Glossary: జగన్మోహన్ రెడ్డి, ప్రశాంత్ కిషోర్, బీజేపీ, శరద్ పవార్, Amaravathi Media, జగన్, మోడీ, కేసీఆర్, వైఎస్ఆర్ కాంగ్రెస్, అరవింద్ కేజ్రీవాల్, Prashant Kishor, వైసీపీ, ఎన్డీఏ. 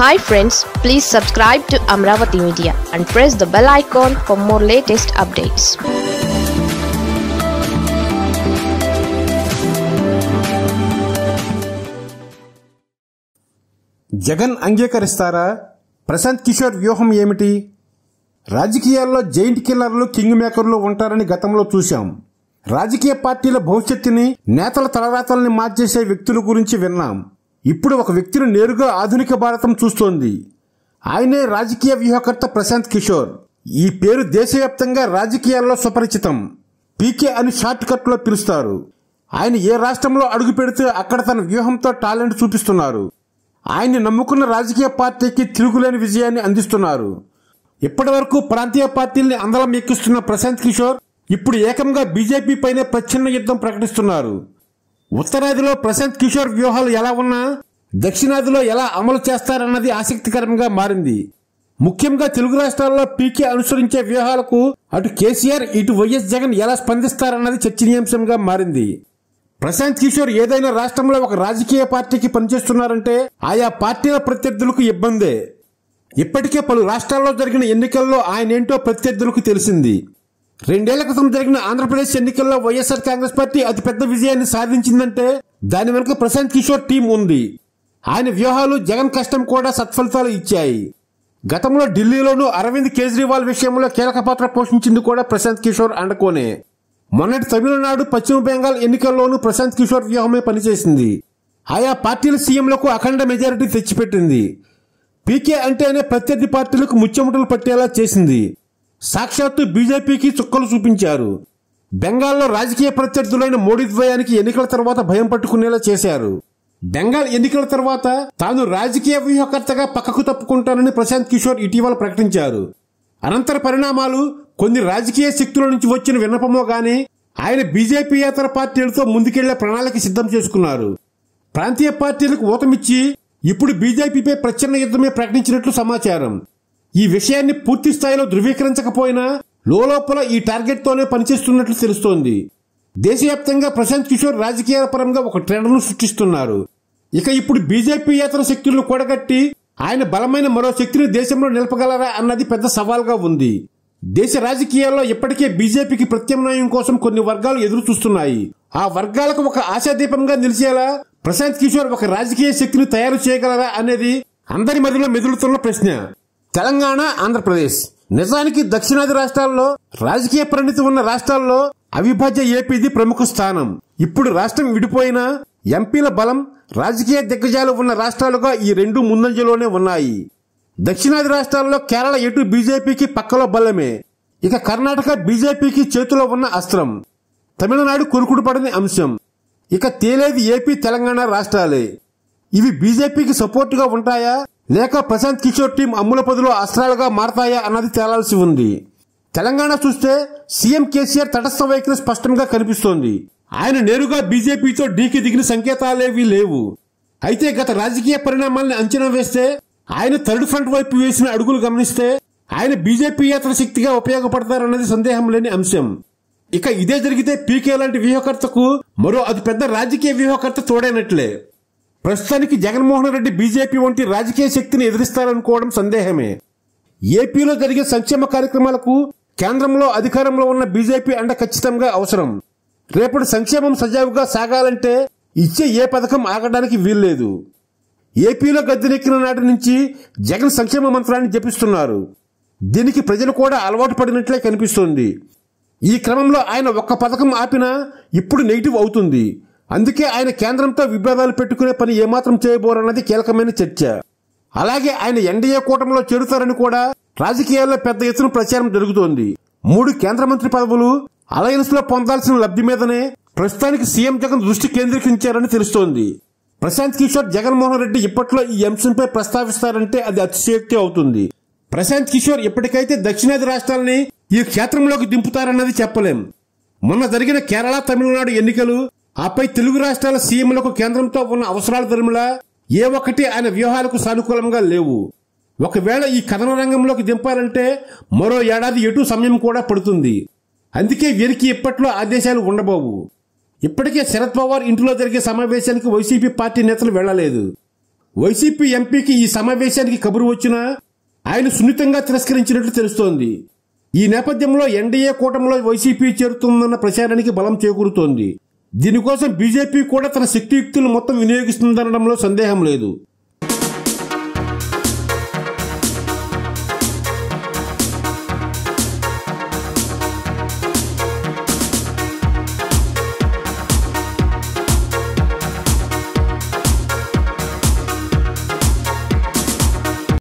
Hi friends, please subscribe to Amaravathi Media and press the bell icon for more latest updates. జగన్ అంగీకరిస్తారా? ప్రశాంత్ కిషోర్ వ్యూహం ఏమిటి? రాజకీయాల్లో giant కిల్లర్లు, king మేకర్లు ఉంటారని గతంలో చూశాం. రాజకీయ పార్టీల భవిష్యత్తుని, నేతల తలరాతల్ని మార్చేసే వ్యక్తుల గురించి విన్నాం. ఇప్పుడు ఒక వ్యక్తిని నేరుగా ఆధునిక భారతం చూస్తోంది. ఆయనే రాజకీయ వ్యూహకర్త ప్రశాంత్ కిషోర్. ఈ పేరు దేశవ్యాప్తంగా రాజకీయాల్లో సుపరిచితం. పీకే అని షార్ట్ కట్లో పిలుస్తారు. ఆయన ఏ రాష్ట్రంలో అడుగు పెడితే అక్కడ తన వ్యూహంతో టాలెంట్ చూపిస్తున్నారు. ఆయన్ని నమ్ముకున్న రాజకీయ పార్టీకి తిరుగులేని విజయాన్ని అందిస్తున్నారు. ఇప్పటి వరకు ప్రాంతీయ పార్టీల్ని అందలం ఎక్కిస్తున్న ప్రశాంత్ కిషోర్ ఇప్పుడు ఏకంగా బీజేపీ పైనే ప్రచ్ఛన్న యుద్ధం ప్రకటిస్తున్నారు. ఉత్తరాదిలో ప్రశాంత్ కిషోర్ వ్యూహాలు ఎలా ఉన్నా దక్షిణాదిలో ఎలా అమలు చేస్తారన్నది ఆసక్తికరంగా మారింది. ముఖ్యంగా తెలుగు రాష్ట్రాల్లో పీకే అనుసరించే వ్యూహాలకు అటు కేసీఆర్, ఇటు వైఎస్ జగన్ ఎలా స్పందిస్తారన్నది చర్చనీయాంశంగా మారింది. ప్రశాంత్ కిషోర్ ఏదైనా రాష్ట్రంలో ఒక రాజకీయ పార్టీకి పనిచేస్తున్నారంటే ఆయా పార్టీల ప్రత్యర్థులకు ఇబ్బందే. ఇప్పటికే పలు రాష్ట్రాల్లో జరిగిన ఎన్నికల్లో ఆయనేంటో ప్రత్యర్థులకు తెలిసింది. 2 ఏళ్ల క్రితం జరిగిన ఆంధ్రప్రదేశ్ ఎన్నికల్లో వైఎస్ఆర్ కాంగ్రెస్ పార్టీ అతిపెద్ద విజయాన్ని సాధించిందంటే దాని వెనుక ప్రశాంత్ కిషోర్ టీం ఉంది. ఆయన వ్యూహాలు, జగన్ కష్టం కూడా సత్ఫలితాలు ఇచ్చాయి. గతంలో ఢిల్లీలోనూ అరవింద్ కేజ్రీవాల్ విషయంలో కీలక పాత్ర పోషించింది కూడా ప్రశాంత్ కిషోర్ అండకోనే. మొన్నటి తమిళనాడు, పశ్చిమ బెంగాల్ ఎన్నికల్లోనూ ప్రశాంత్ కిషోర్ వ్యూహమే పనిచేసింది. ఆయా పార్టీల సీఎంలకు అఖండ మెజారిటీ తెచ్చిపెట్టింది. పీకే అంటేనే ప్రత్యర్థి పార్టీలకు ముచ్చెమటలు పట్టేలా చేసింది. సాక్షాత్తు బీజేపీకి చుక్కలు చూపించారు. బెంగాల్లో రాజకీయ ప్రత్యర్థులైన మోడీ ద్వయానికి ఎన్నికల తర్వాత భయం పట్టుకునేలా చేశారు. బెంగాల్ ఎన్నికల తర్వాత తాను రాజకీయ వ్యూహకర్తగా పక్కకు తప్పుకుంటానని ప్రశాంత్ కిషోర్ ఇటీవల ప్రకటించారు. అనంతర పరిణామాలు కొన్ని రాజకీయ శక్తుల నుంచి వచ్చిన విన్నపమో గానీ ఆయన బీజేపీయేతర పార్టీలతో ముందుకెళ్లే ప్రణాళిక సిద్ధం చేసుకున్నారు. ప్రాంతీయ పార్టీలకు ఊతమిచ్చి ఇప్పుడు బీజేపీపై ప్రచ్ఛన్న యుద్ధమే ప్రకటించినట్లు సమాచారం. ఈ విషయాన్ని పూర్తి స్థాయిలో ధృవీకరించకపోయినా లోపల ఈ టార్గెట్ తోనే పనిచేస్తున్నట్లు తెలుస్తోంది. దేశవ్యాప్తంగా ప్రశాంత్ కిషోర్ రాజకీయ పరంగా ఒక ట్రెండ్ ను సృష్టిస్తున్నారు. ఇక ఇప్పుడు బీజేపీయేతర శక్తులను కూడగట్టి ఆయన బలమైన మరో శక్తిని దేశంలో నిలపగలరా అన్నది పెద్ద సవాల్గా ఉంది. దేశ రాజకీయాల్లో ఇప్పటికే బీజేపీకి ప్రత్యామ్నాయం కోసం కొన్ని వర్గాలు ఎదురు చూస్తున్నాయి. ఆ వర్గాలకు ఒక ఆశాదీపంగా నిలిచేలా ప్రశాంత్ కిషోర్ ఒక రాజకీయ శక్తిని తయారు చేయగలరా అనేది అందరి మధ్యలో మెదులుతున్న ప్రశ్న. తెలంగాణ, ఆంధ్రప్రదేశ్, నిజానికి దక్షిణాది రాష్ట్రాల్లో రాజకీయ పరిణితి ఉన్న రాష్ట్రాల్లో అవిభాజ్య ఏపీది ప్రముఖ స్థానం. ఇప్పుడు రాష్ట్రం విడిపోయినా ఎంపీల బలం, రాజకీయ దిగ్గజాలు ఉన్న రాష్ట్రాలుగా ఈ రెండు ముందంజలోనే ఉన్నాయి. దక్షిణాది రాష్ట్రాల్లో కేరళ ఎటు బీజేపీకి పక్కలో బలమే. ఇక కర్ణాటక బీజేపీకి చేతిలో ఉన్న అస్త్రం. తమిళనాడు కొరుకుడు పడని అంశం. ఇక తేలేది ఏపీ, తెలంగాణ రాష్ట్రాలే. ఇవి బీజేపీకి సపోర్టుగా ఉంటాయా లేక ప్రశాంత్ కిషోర్ టీం అమ్ముల పదులో అస్త్రాలుగా మారతాయా అన్నది తేలాల్సి ఉంది. తెలంగాణ చూస్తే సీఎం కేసీఆర్ తటస్థ వైఖరి స్పష్టంగా కనిపిస్తోంది. ఆయన నేరుగా బీజేపీతో డీకి దిగిన సంకేతాలేవీ లేవు. అయితే గత రాజకీయ పరిణామాలను అంచనా వేస్తే ఆయన థర్డ్ ఫ్రంట్ వైపు వేసిన అడుగులు గమనిస్తే ఆయన బీజేపీయేతర శక్తిగా ఉపయోగపడతారన్నది సందేహం లేని అంశం. ఇక ఇదే జరిగితే పీకే లాంటి వ్యూహకర్తకు మరో అతిపెద్ద రాజకీయ వ్యూహకర్త తోడైనట్లే. ప్రస్తుతానికి జగన్మోహన్ రెడ్డి బీజేపీ వంటి రాజకీయ శక్తిని ఎదిరిస్తారనుకోవడం సందేహమే. ఏపీలో జరిగే సంక్షేమ కార్యక్రమాలకు కేంద్రంలో అధికారంలో ఉన్న బీజేపీ అండ ఖచ్చితంగా అవసరం. రేపటి సంక్షేమం సజావుగా సాగాలంటే ఇచ్చే ఏ పథకం ఆగడానికి వీల్లేదు. ఏపీలో గద్దెనెక్కిన నాటి నుంచి జగన్ సంక్షేమ మంత్రాన్ని జపిస్తున్నారు. దీనికి ప్రజలు కూడా అలవాటు పడినట్లే కనిపిస్తోంది. ఈ క్రమంలో ఆయన ఒక్క పథకం ఆపినా ఇప్పుడు నెగిటివ్ అవుతుంది. అందుకే ఆయన కేంద్రంతో విభేదాలు పెట్టుకునే పని ఏమాత్రం చేయబోరన్నది కీలకమైన చర్చ. అలాగే ఆయన ఎన్డీఏ కూటమిలో చేరుతారని కూడా రాజకీయాల్లో పెద్ద ఎత్తున ప్రచారం జరుగుతోంది. 3 కేంద్ర మంత్రి పదవులు అలయన్స్ లో పొందాల్సిన లబ్ధి మీదనే ప్రస్తుతానికి సీఎం జగన్ దృష్టి కేంద్రీకరించారని తెలుస్తోంది. ప్రశాంత్ కిషోర్, జగన్మోహన్ రెడ్డి ఇప్పట్లో ఈ అంశంపై ప్రస్తావిస్తారంటే అది అతిశయోక్తి అవుతుంది. ప్రశాంత్ కిషోర్ ఇప్పటికైతే దక్షిణాది రాష్ట్రాలని ఈ క్షేత్రంలోకి దింపుతారన్నది చెప్పలేం. మొన్న జరిగిన కేరళ, తమిళనాడు ఎన్నికలు, ఆపై తెలుగు రాష్ట్రాల సీఎంలకు కేంద్రంతో ఉన్న అవసరాల ధర్మలా ఏ ఒక్కటి ఆయన వ్యూహాలకు సానుకూలంగా లేవు. ఒకవేళ ఈ కథన రంగంలోకి దింపాలంటే మరో ఏడాది ఎటు సమయం కూడా పడుతుంది. అందుకే వీరికి ఇప్పట్లో ఆదేశాలు ఉండబోవు. ఇప్పటికే శరద్ పవార్ ఇంటిలో జరిగే సమావేశానికి వైసీపీ పార్టీ నేతలు వెళ్లలేదు. వైసీపీ ఎంపీకి ఈ సమావేశానికి కబురు వచ్చినా ఆయన సున్నితంగా తిరస్కరించినట్లు తెలుస్తోంది. ఈ నేపథ్యంలో ఎన్డీఏ కూటమిలో వైసీపీ చేరుతుందన్న ప్రచారానికి బలం చేకూరుతోంది. దీనికోసం బీజేపీ కూడా తన శక్తియుక్తులు మొత్తం వినియోగిస్తుందనడంలో సందేహం లేదు.